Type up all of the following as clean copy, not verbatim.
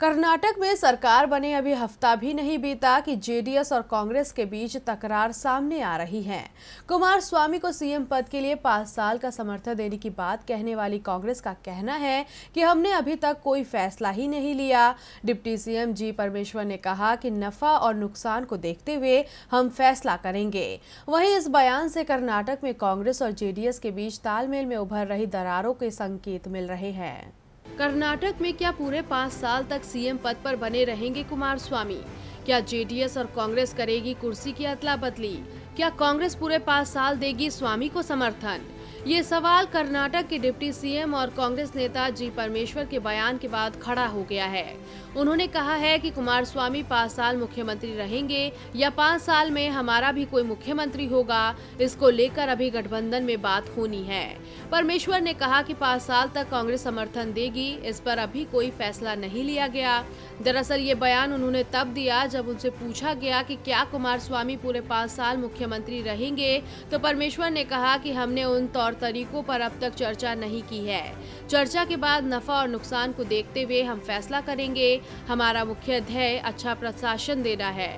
कर्नाटक में सरकार बने अभी हफ्ता भी नहीं बीता कि जेडीएस और कांग्रेस के बीच तकरार सामने आ रही है। कुमार स्वामी को सीएम पद के लिए 5 साल का समर्थन देने की बात कहने वाली कांग्रेस का कहना है कि हमने अभी तक कोई फैसला ही नहीं लिया। डिप्टी सीएम जी परमेश्वर ने कहा कि नफा और नुकसान को देखते हुए हम फैसला करेंगे। वहीं इस बयान से कर्नाटक में कांग्रेस और जेडीएस के बीच तालमेल में उभर रही दरारों के संकेत मिल रहे हैं। कर्नाटक में क्या पूरे 5 साल तक सीएम पद पर बने रहेंगे कुमार स्वामी? क्या जेडीएस और कांग्रेस करेगी कुर्सी की अदला बदली? क्या कांग्रेस पूरे 5 साल देगी स्वामी को समर्थन? ये सवाल कर्नाटक के डिप्टी सीएम और कांग्रेस नेता जी परमेश्वर के बयान के बाद खड़ा हो गया है। उन्होंने कहा है कि कुमार स्वामी 5 साल मुख्यमंत्री रहेंगे या 5 साल में हमारा भी कोई मुख्यमंत्री होगा, इसको लेकर अभी गठबंधन में बात होनी है। परमेश्वर ने कहा कि 5 साल तक कांग्रेस समर्थन देगी, इस पर अभी कोई फैसला नहीं लिया गया। दरअसल ये बयान उन्होंने तब दिया जब उनसे पूछा गया कि क्या कुमार स्वामी पूरे 5 साल मुख्यमंत्री रहेंगे, तो परमेश्वर ने कहा कि हमने उन तौर तरीकों पर अब तक चर्चा नहीं की है। चर्चा के बाद नफा और नुकसान को देखते हुए हम फैसला करेंगे। हमारा मुख्य ध्येय अच्छा प्रशासन देना है।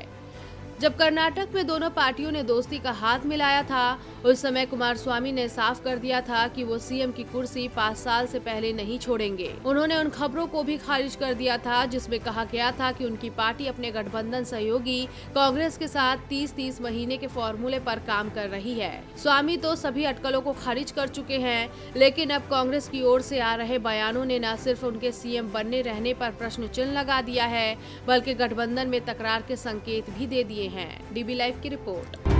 जब कर्नाटक में दोनों पार्टियों ने दोस्ती का हाथ मिलाया था, उस समय कुमार स्वामी ने साफ कर दिया था कि वो सीएम की कुर्सी 5 साल से पहले नहीं छोड़ेंगे। उन्होंने उन खबरों को भी खारिज कर दिया था जिसमें कहा गया था कि उनकी पार्टी अपने गठबंधन सहयोगी कांग्रेस के साथ 30-30 महीने के फॉर्मूले पर काम कर रही है। स्वामी तो सभी अटकलों को खारिज कर चुके हैं, लेकिन अब कांग्रेस की ओर से आ रहे बयानों ने न सिर्फ उनके सीएम बनने रहने पर प्रश्न चिन्ह लगा दिया है, बल्कि गठबंधन में तकरार के संकेत भी दे दिए हैं। डी बी लाइव की रिपोर्ट।